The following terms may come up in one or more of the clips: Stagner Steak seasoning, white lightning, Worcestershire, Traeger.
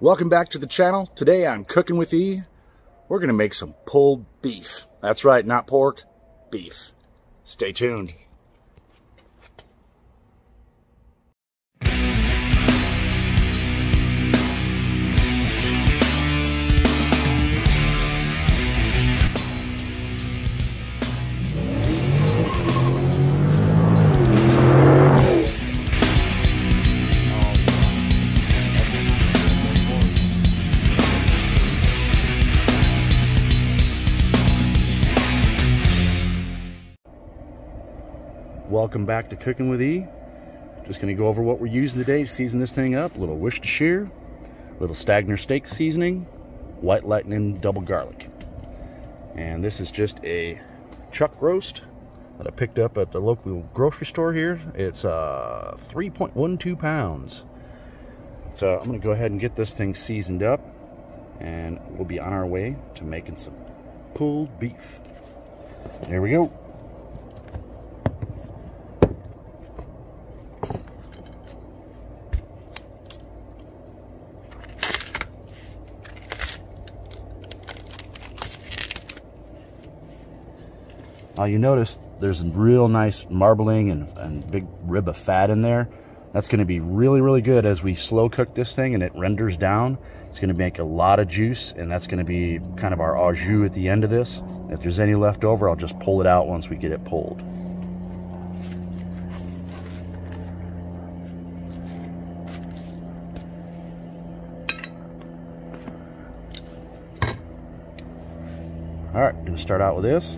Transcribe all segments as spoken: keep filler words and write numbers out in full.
Welcome back to the channel. Today I'm cooking with E. We're gonna make some pulled beef. That's right, not pork, beef. Stay tuned. Welcome back to Cooking with E. Just gonna go over what we're using today to season this thing up. A little Worcestershire, a little Stagner Steak seasoning, white lightning, double garlic. And this is just a chuck roast that I picked up at the local grocery store here. It's uh, three point one two pounds. So I'm gonna go ahead and get this thing seasoned up and we'll be on our way to making some pulled beef. There we go. Uh, you notice there's a real nice marbling and, and big rib of fat in there. That's going to be really, really good as we slow cook this thing and it renders down. It's going to make a lot of juice, and that's going to be kind of our au jus at the end of this. If there's any left over, I'll just pull it out once we get it pulled. All right, going to start out with this.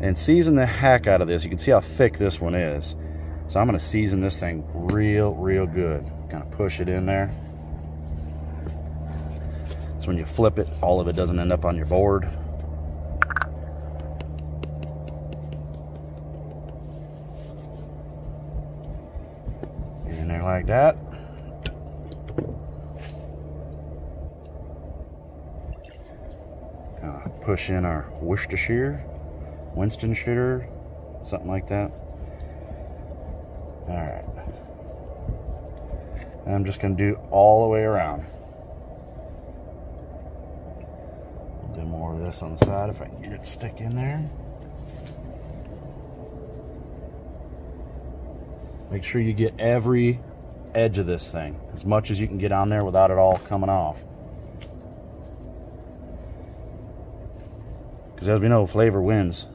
And season the heck out of this. You can see how thick this one is. So I'm gonna season this thing real, real good. Kind of push it in there. So when you flip it, all of it doesn't end up on your board. In there like that. Kind of push in our Worcestershire. Winston shooter, something like that. All right. And I'm just gonna do all the way around. Do more of this on the side if I can get it to stick in there. Make sure you get every edge of this thing, as much as you can get on there without it all coming off. Because as we know, flavor wins.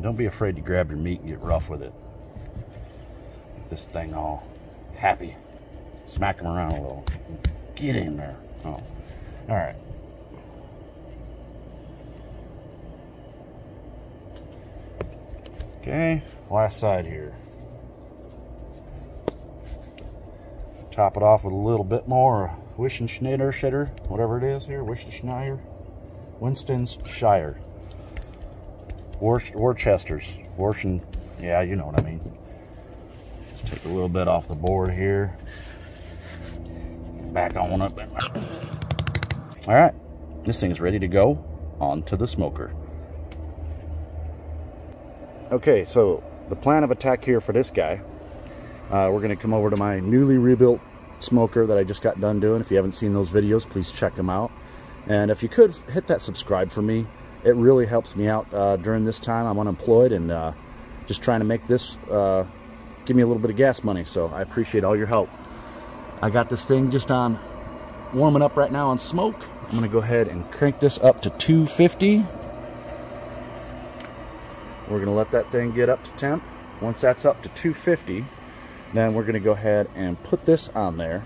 Don't be afraid to grab your meat and get rough with it. Get this thing all happy. Smack them around a little. Get in there. Oh, all right. Okay, last side here. Top it off with a little bit more Worcestershire, shitter, whatever it is here, Worcestershire, Winstonshire. Worcester's, Worcester, yeah, you know what I mean. Let's take a little bit off the board here. Back on up. All right, this thing's ready to go onto the smoker. Okay, so the plan of attack here for this guy, uh, we're gonna come over to my newly rebuilt smoker that I just got done doing. If you haven't seen those videos, please check them out. And if you could hit that subscribe for me, it really helps me out uh, during this time. I'm unemployed and uh, just trying to make this uh, give me a little bit of gas money. So I appreciate all your help. I got this thing just on warming up right now on smoke. I'm gonna go ahead and crank this up to two fifty. We're gonna let that thing get up to temp. Once that's up to two fifty, then we're gonna go ahead and put this on there.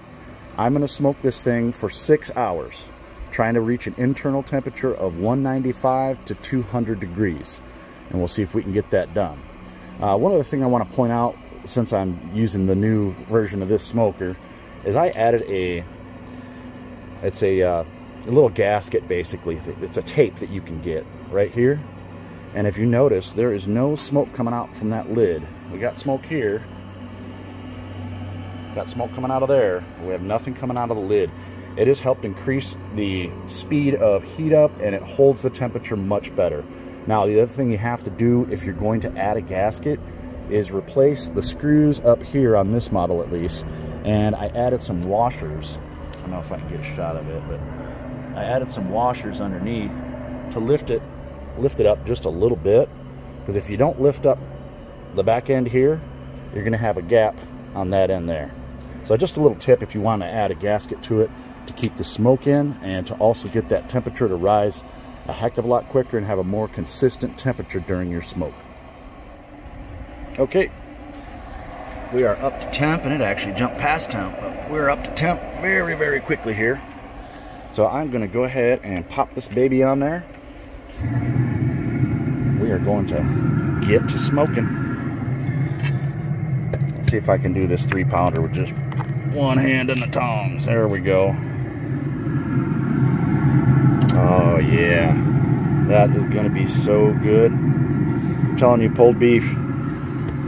I'm gonna smoke this thing for six hours. Trying to reach an internal temperature of one ninety-five to two hundred degrees. And we'll see if we can get that done. Uh, one other thing I want to point out, since I'm using the new version of this smoker, is I added a, it's a, uh, a little gasket basically. It's a tape that you can get right here. And if you notice, there is no smoke coming out from that lid. We got smoke here. Got smoke coming out of there. We have nothing coming out of the lid. It has helped increase the speed of heat up, and it holds the temperature much better. Now, the other thing you have to do if you're going to add a gasket is replace the screws up here on this model at least. And I added some washers. I don't know if I can get a shot of it, but I added some washers underneath to lift it, lift it up just a little bit. Because if you don't lift up the back end here, you're going to have a gap on that end there. So just a little tip if you want to add a gasket to it to keep the smoke in and to also get that temperature to rise a heck of a lot quicker and have a more consistent temperature during your smoke. Okay, we are up to temp, and it actually jumped past temp, but we're up to temp very, very quickly here. So I'm going to go ahead and pop this baby on there. We are going to get to smoking. See if I can do this three pounder with just one hand in the tongs. There we go. Oh yeah, that is going to be so good. I'm telling you, pulled beef,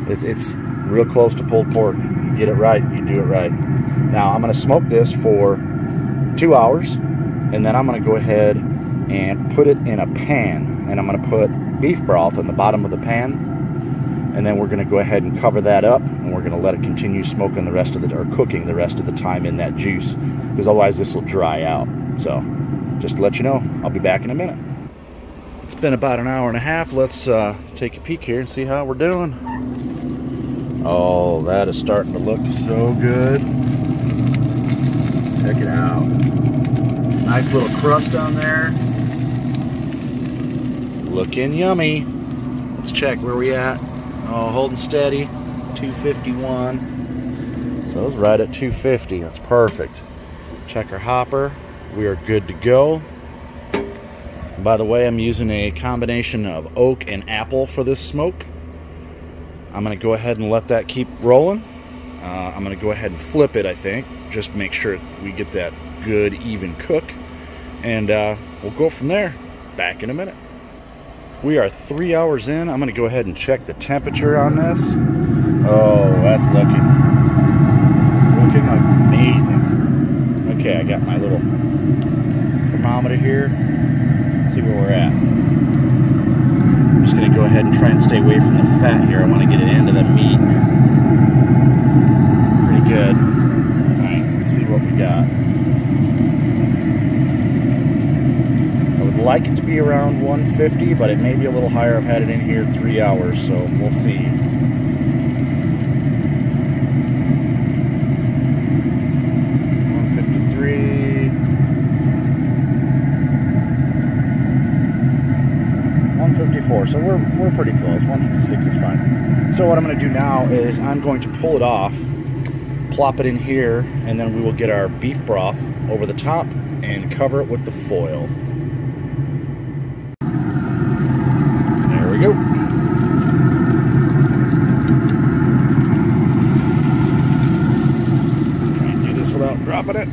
it's, it's real close to pulled pork. You get it right, you do it right. Now I'm going to smoke this for two hours, and then I'm going to go ahead and put it in a pan, and I'm going to put beef broth in the bottom of the pan. And then we're going to go ahead and cover that up, and we're going to let it continue smoking the rest of the, or cooking the rest of the time in that juice, because otherwise this will dry out. So just to let you know, I'll be back in a minute. It's been about an hour and a half. Let's uh, take a peek here and see how we're doing. Oh, that is starting to look so good. Check it out. Nice little crust on there. Looking yummy. Let's check where we at. Oh, holding steady, two fifty-one. So it's right at two fifty, that's perfect. Check our hopper, we are good to go. By the way, I'm using a combination of oak and apple for this smoke. I'm gonna go ahead and let that keep rolling. Uh, I'm gonna go ahead and flip it, I think, just make sure we get that good, even cook. And uh, we'll go from there, back in a minute. We are three hours in. I'm going to go ahead and check the temperature on this. Oh, that's looking, looking amazing. Okay, I got my little thermometer here. Let's see where we're at. I'm just going to go ahead and try and stay away from the fat here. I want to get it into the meat. Pretty good. All right, let's see what we got. Like it to be around one fifty, but it may be a little higher. I've had it in here three hours, so we'll see. one fifty-three, one fifty-four. So we're we're pretty close. one fifty-six is fine. So what I'm going to do now is I'm going to pull it off, plop it in here, and then we will get our beef broth over the top and cover it with the foil. Go. Try and do this without dropping it.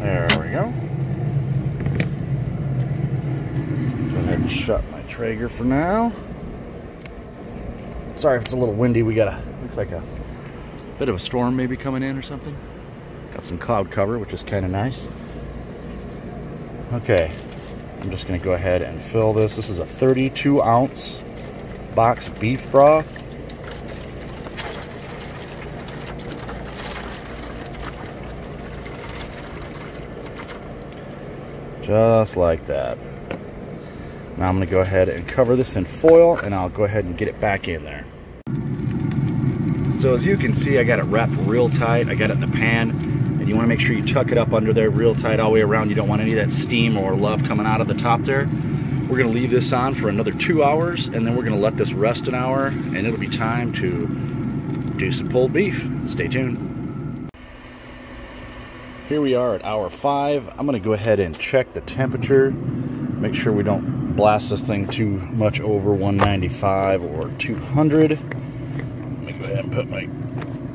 There we go. Go ahead and shut my Traeger for now. Sorry if it's a little windy. We got a, looks like a bit of a storm maybe coming in or something. Got some cloud cover, which is kind of nice. Okay. I'm just going to go ahead and fill this. This is a thirty-two ounce box of beef broth. Just like that. Now I'm going to go ahead and cover this in foil, and I'll go ahead and get it back in there. So as you can see, I got it wrapped real tight. I got it in the pan. And you want to make sure you tuck it up under there real tight all the way around. You don't want any of that steam or love coming out of the top there. We're going to leave this on for another two hours, and then we're going to let this rest an hour, and it'll be time to do some pulled beef. Stay tuned. Here we are at hour five. I'm going to go ahead and check the temperature. Make sure we don't blast this thing too much over one ninety-five or two hundred. Let me go ahead and put my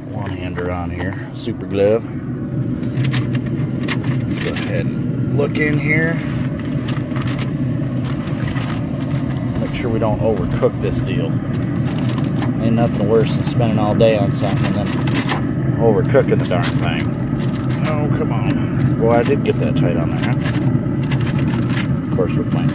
one-hander on here. Super glove. Let's go ahead and look in here. Make sure we don't overcook this deal. Ain't nothing worse than spending all day on something and then overcooking the darn thing. Oh, come on. Well, I did get that tight on there, huh? Of course with my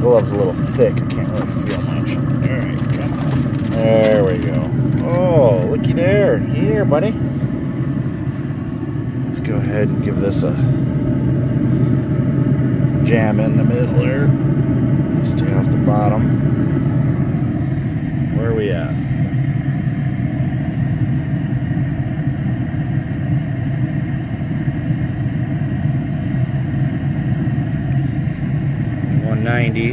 glove's a little thick. I can't really feel much. All right, come on. There we go. Oh, looky there. Here, buddy. Let's go ahead and give this a jam in the middle there. Stay off the bottom. Where are we at? one ninety,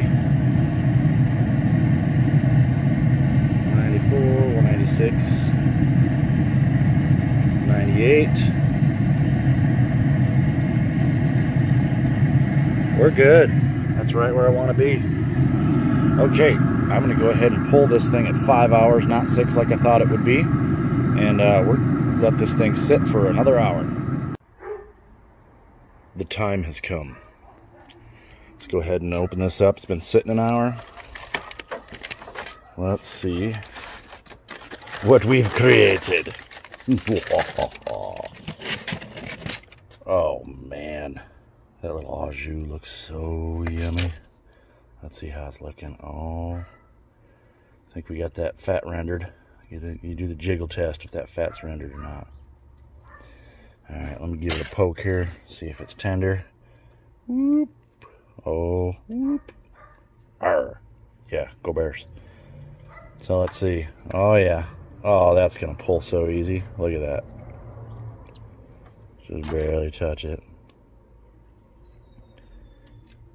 one ninety-four, one ninety-six, ninety-eight. We're good. That's right where I want to be. Okay, I'm gonna go ahead and pull this thing at five hours, not six like I thought it would be, and uh, we're let this thing sit for another hour. The time has come. Let's go ahead and open this up. It's been sitting an hour. Let's see what we've created. Oh man. That little au jus looks so yummy. Let's see how it's looking. Oh, I think we got that fat rendered. You do the jiggle test if that fat's rendered or not. All right, let me give it a poke here, see if it's tender. Whoop. Oh, whoop. Arr. Yeah, go Bears. So let's see. Oh, yeah. Oh, that's going to pull so easy. Look at that. Just barely touch it.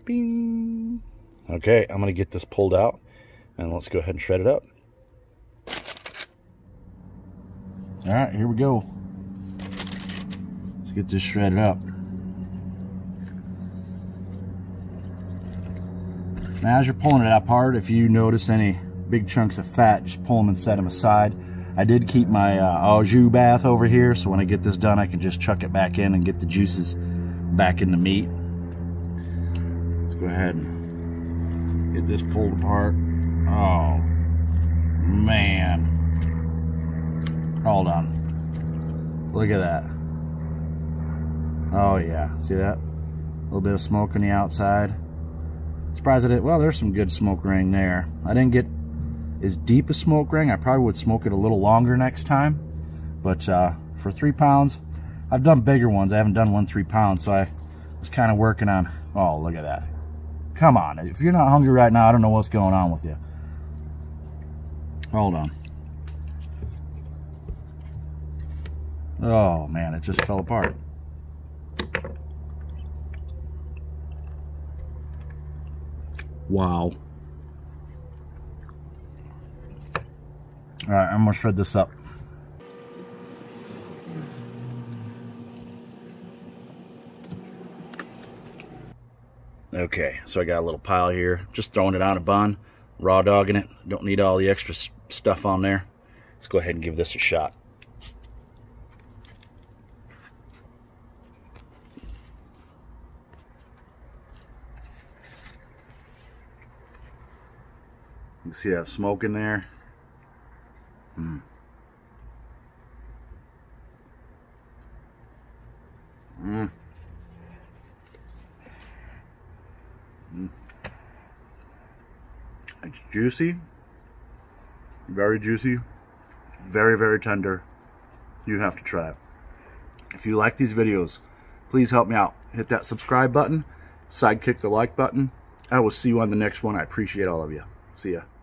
Bing. Okay, I'm going to get this pulled out and let's go ahead and shred it up. All right, here we go. Let's get this shredded up. Now, as you're pulling it apart, if you notice any big chunks of fat, just pull them and set them aside. I did keep my uh, au jus bath over here, so when I get this done, I can just chuck it back in and get the juices back in the meat. Go ahead and get this pulled apart. Oh man, hold on, look at that. Oh yeah, see that? A little bit of smoke on the outside. Surprised I didn't. Well, there's some good smoke ring there. I didn't get as deep a smoke ring. I probably would smoke it a little longer next time, but uh, for three pounds, I've done bigger ones. I haven't done one three pounds, so I was kind of working on. Oh, look at that. Come on, if you're not hungry right now, I don't know what's going on with you. Hold on. Oh man, it just fell apart. Wow. All right, I'm gonna shred this up. Okay, so I got a little pile here. Just throwing it on a bun, raw dogging it. Don't need all the extra stuff on there. Let's go ahead and give this a shot. You can see that smoke in there. Mm. Mm. It's juicy, very juicy, very, very tender. You have to try it. If you like these videos, please help me out. Hit that subscribe button, sidekick the like button. I will see you on the next one. I appreciate all of you. See ya.